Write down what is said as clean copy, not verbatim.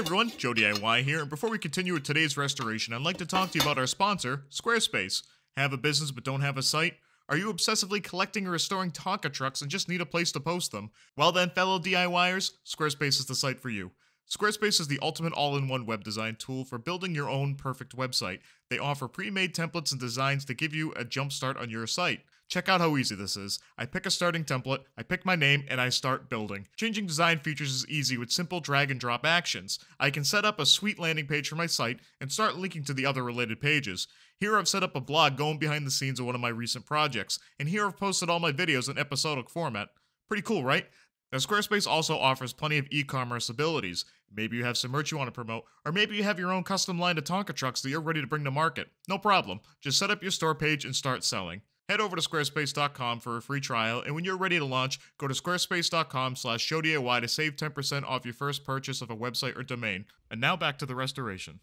everyone, Joe DIY here, and before we continue with today's restoration, I'd like to talk to you about our sponsor, Squarespace. Have a business but don't have a site? Are you obsessively collecting or restoring Tonka trucks and just need a place to post them? Well then, fellow DIYers, Squarespace is the site for you. Squarespace is the ultimate all-in-one web design tool for building your own perfect website. They offer pre-made templates and designs to give you a jump start on your site. Check out how easy this is. I pick a starting template, I pick my name, and I start building. Changing design features is easy with simple drag and drop actions. I can set up a sweet landing page for my site and start linking to the other related pages. Here I've set up a blog going behind the scenes of one of my recent projects, and here I've posted all my videos in episodic format. Pretty cool, right? Now, Squarespace also offers plenty of e-commerce abilities. Maybe you have some merch you want to promote, or maybe you have your own custom line of Tonka trucks that you're ready to bring to market. No problem. Just set up your store page and start selling. Head over to squarespace.com for a free trial, and when you're ready to launch, go to squarespace.com/JoeDIY to save 10% off your first purchase of a website or domain. And now back to the restoration.